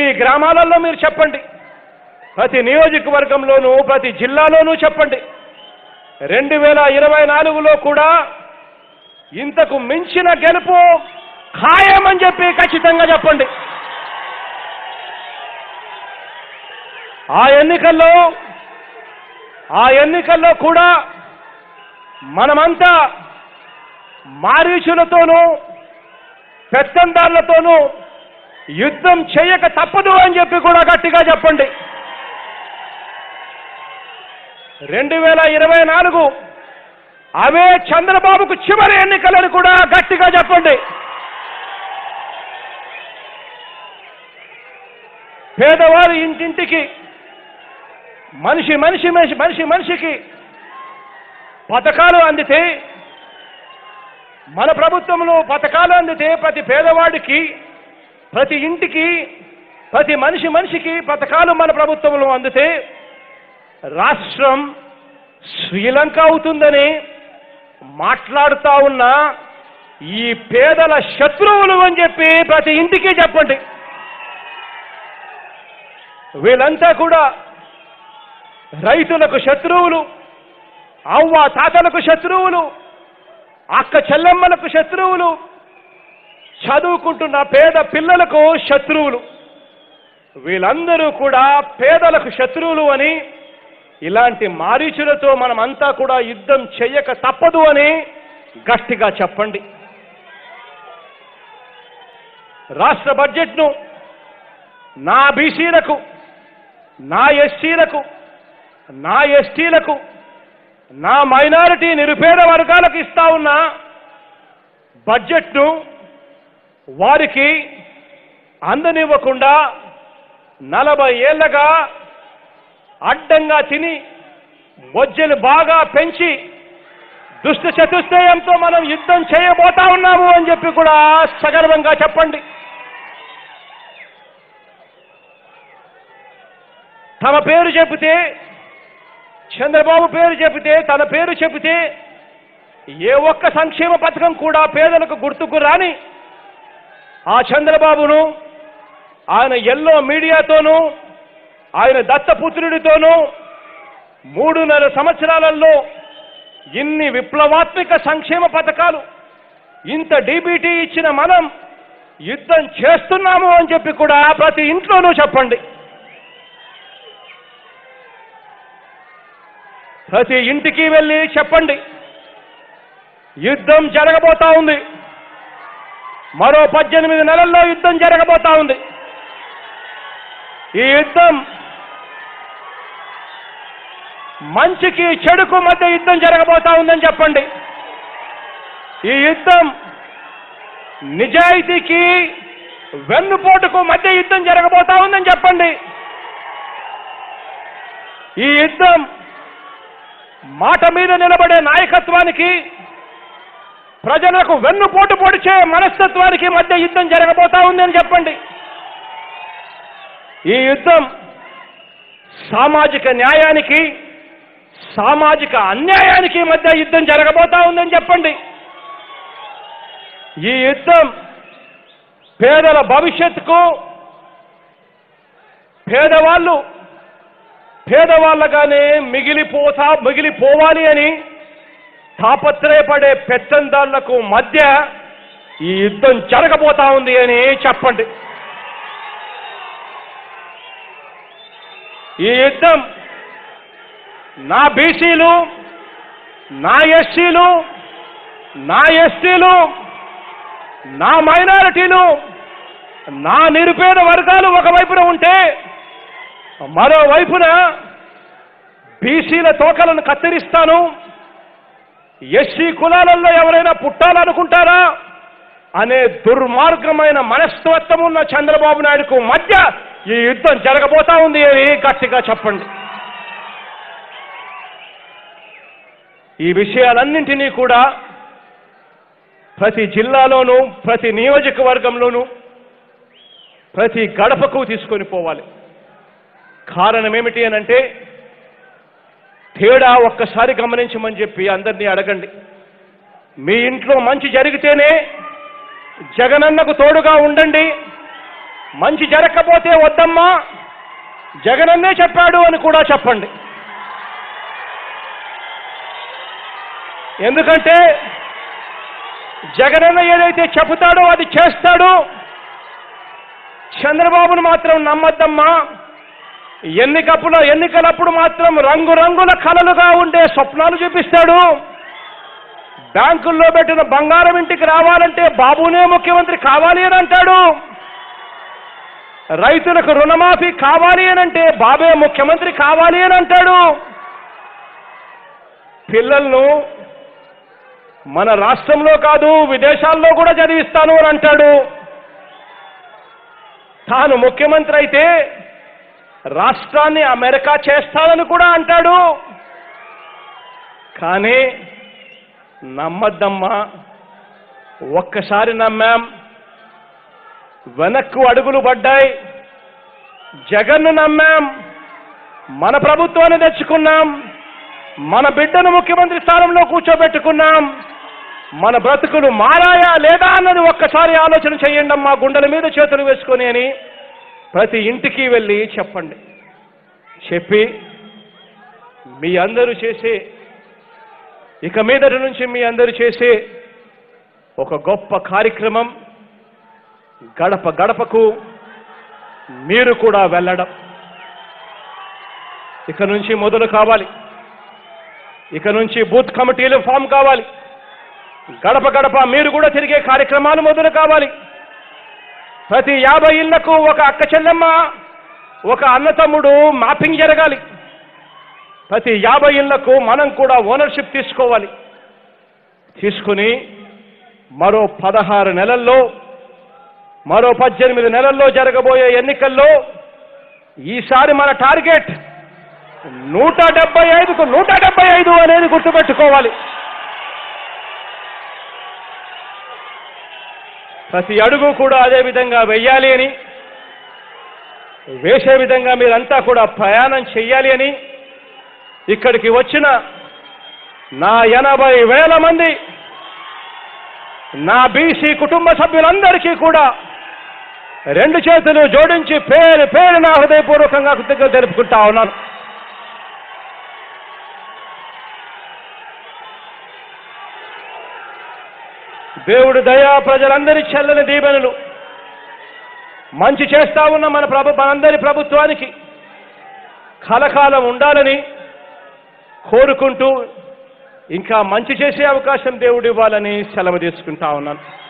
మీ గ్రామాలలో మీరు చెప్పండి ప్రతి నియోజకవర్గంలోనూ ప్రతి జిల్లాలోనూ చెప్పండి 2024 లో కూడా ఇంతకు మించిన గెలుపు ఖాయం అని చెప్పి ఖచ్చితంగా చెప్పండి ఆ ఎన్నికల్లో కూడా మనమంతా మారీచులతోనూ పెత్తందార్లతోనూ యుద్ధం చేయక తప్పదు అని చెప్పి కూడా గట్టిగా చెప్పండి 2024 అవే చంద్రబాబుకు చివరి ఎన్నికలని కూడా గట్టిగా చెప్పండి పేదవారి ఇంటింటికి మనిషి మనిషి మనిషి మనిషికి పథకాలు అందితే మన ప్రభుత్వంలో పథకాలు అందితే ప్రతి పేదవాడికి ప్రతి ఇంటికి ప్రతి మనిషి మనిషికి పథకాలు మన ప్రభుత్వంలో అందితే రాష్ట్రం శ్రీలంక అవుతుందని మాట్లాడుతా ఉన్న ఈ పేదల శత్రువులు అని చెప్పి ప్రతి ఇంటికి చెప్పండి వీళ్ళంతా కూడా రైతులకు శత్రువులు అవ్వ తాతలకు శత్రువులు అక్క చెల్లెమ్మలకు శత్రువులు చదువుకుంటున్న పేద పిల్లలకు శత్రువులు వీళ్ళందరూ కూడా పేదలకు శత్రువులు అని ఇలాంటి మారీచులతో మనమంతా కూడా యుద్ధం చేయక తప్పదు అని గట్టిగా చెప్పండి రాష్ట్ర బడ్జెట్ను నా బీసీలకు నా ఎస్టీలకు నా మైనారిటీ నిరుపేద వర్గాలకు ఇస్తా ఉన్న బడ్జెట్ను వారికి అందనివ్వకుండా 40 ఏళ్లగా అడ్డంగా తిని బొజ్జలు బాగా పెంచి దుష్ట చతుష్టయంతో మనం యుద్ధం చేయబోతా ఉన్నాము అని చెప్పి కూడా సగర్వంగా చెప్పండి తమ పేరు చెబితే చంద్రబాబు పేరు చెబితే తన పేరు చెబితే ఏ ఒక్క సంక్షేమ పథకం కూడా పేదలకు గుర్తుకు రాని ఆ చంద్రబాబును ఆయన ఎల్లో మీడియాతోనూ ఆయన దత్తపుత్రుడితోనూ 3.5 సంవత్సరాలలో ఇన్ని విప్లవాత్మక సంక్షేమ పథకాలు ఇంత డీబీటీ ఇచ్చిన మనం యుద్ధం చేస్తున్నాము అని చెప్పి కూడా ప్రతి ఇంట్లోనూ చెప్పండి ప్రతి ఇంటికి వెళ్ళి చెప్పండి యుద్ధం జరగబోతా ఉంది మరో 18 నెలల్లో యుద్ధం జరగబోతా ఉంది ఈ యుద్ధం మంచికి చెడుకు మధ్య యుద్ధం జరగబోతా ఉందని చెప్పండి ఈ యుద్ధం నిజాయితీకి వెన్నుపోటుకు మధ్య యుద్ధం జరగబోతా ఉందని చెప్పండి ఈ యుద్ధం మాట మీద నిలబడే నాయకత్వానికి ప్రజలకు వెన్నుపోటు పొడిచే మనస్తత్వానికి మధ్య యుద్ధం జరగబోతా ఉందని చెప్పండి ఈ యుద్ధం సామాజిక న్యాయానికి సామాజిక అన్యాయానికి మధ్య యుద్ధం జరగబోతా ఉందని చెప్పండి ఈ యుద్ధం పేదల భవిష్యత్తుకు పేదవాళ్ళు పేదవాళ్ళగానే మిగిలిపోవాలి అని తాపత్రయపడే పెత్తందాళ్లకు మధ్య ఈ యుద్ధం జరగబోతా ఉంది అని చెప్పండి ఈ యుద్ధం నా బీసీలు నా ఎస్సీలు నా ఎస్టీలు నా మైనారిటీలు నా నిరుపేద వర్గాలు ఒకవైపున ఉంటే మరోవైపున బీసీల తోకలను కత్తిరిస్తాను ఎస్సీ కులాలలో ఎవరైనా పుట్టాలనుకుంటారా అనే దుర్మార్గమైన మనస్తత్వం ఉన్న చంద్రబాబు నాయుడుకు మధ్య ఈ యుద్ధం జరగబోతా ఉంది అని గట్టిగా చెప్పండి ఈ విషయాలన్నింటినీ కూడా ప్రతి జిల్లాలోనూ ప్రతి నియోజకవర్గంలోనూ ప్రతి గడపకు తీసుకొని పోవాలి కారణం ఏమిటి అనంటే తేడా ఒక్కసారి గమనించమని చెప్పి అందరినీ అడగండి మీ ఇంట్లో మంచి జరిగితేనే జగనన్నకు తోడుగా ఉండండి మంచి జరగకపోతే వద్దమ్మా జగనన్నే చెప్పాడు అని కూడా చెప్పండి ఎందుకంటే జగనన్న ఏదైతే చెప్తాడో అది చేస్తాడు చంద్రబాబును మాత్రం నమ్మద్దమ్మా ఎన్నికలప్పుడు మాత్రం రంగురంగుల కలలుగా ఉండే స్వప్నాలు చూపిస్తాడు బ్యాంకుల్లో పెట్టిన బంగారం ఇంటికి రావాలంటే బాబునే ముఖ్యమంత్రి కావాలి అని అంటాడు రైతులకు రుణమాఫీ కావాలి అని అంటే బాబే ముఖ్యమంత్రి కావాలి అని అంటాడు పిల్లలను మన రాష్ట్రంలో కాదు విదేశాల్లో కూడా చదివిస్తాను అని అంటాడు తాను ముఖ్యమంత్రి అయితే రాష్ట్రాన్ని అమెరికా చేస్తానని కూడా అంటాడు కానీ నమ్మద్దమ్మా ఒక్కసారి నమ్మాం వెనక్కు అడుగులు పడ్డాయి జగన్ను నమ్మాం మన ప్రభుత్వాన్ని తెచ్చుకున్నాం మన బిడ్డను ముఖ్యమంత్రి స్థానంలో కూర్చోబెట్టుకున్నాం మన బ్రతుకులు మారాయా లేదా అన్నది ఒక్కసారి ఆలోచన చేయండి అమ్మా గుండెల మీద చేతులు వేసుకొని అని ప్రతి ఇంటికి వెళ్ళి చెప్పండి చెప్పి మీ అందరూ చేసే ఇక మీదటి నుంచి మీ అందరూ చేసే ఒక గొప్ప కార్యక్రమం గడప గడపకు మీరు కూడా వెళ్ళడం ఇక నుంచి మొదలు కావాలి ఇక నుంచి బూత్ కమిటీలు ఫామ్ కావాలి గడప గడప మీరు కూడా తిరిగే కార్యక్రమాలు మొదలు కావాలి ప్రతి 50 ఇళ్లకు ఒక అక్క చెల్లెమ్మ ఒక అన్నతమ్ముడు మ్యాపింగ్ జరగాలి ప్రతి 50 ఇళ్లకు మనం కూడా ఓనర్షిప్ తీసుకోవాలి తీసుకుని మరో 16 నెలల్లో మరో 18 నెలల్లో జరగబోయే ఎన్నికల్లో ఈసారి మన టార్గెట్ 175కు 175 అనేది గుర్తుపెట్టుకోవాలి ప్రతి అడుగు కూడా అదే విధంగా వెయ్యాలి అని వేసే విధంగా మీరంతా కూడా ప్రయాణం చేయాలి అని ఇక్కడికి వచ్చిన నా 80,000 మంది నా బీసీ కుటుంబ సభ్యులందరికీ కూడా రెండు చేతులు జోడించి పేరు పేరు నా హృదయపూర్వకంగా కృతజ్ఞతలు తెలుపుకుంటా ఉన్నాను దేవుడు దయా ప్రజలందరి చెల్లని దీవెనలు మంచి చేస్తా ఉన్న మనందరి ప్రభుత్వానికి కలకాలం ఉండాలని కోరుకుంటూ ఇంకా మంచి చేసే అవకాశం దేవుడు ఇవ్వాలని సెలవు తీసుకుంటా ఉన్నాను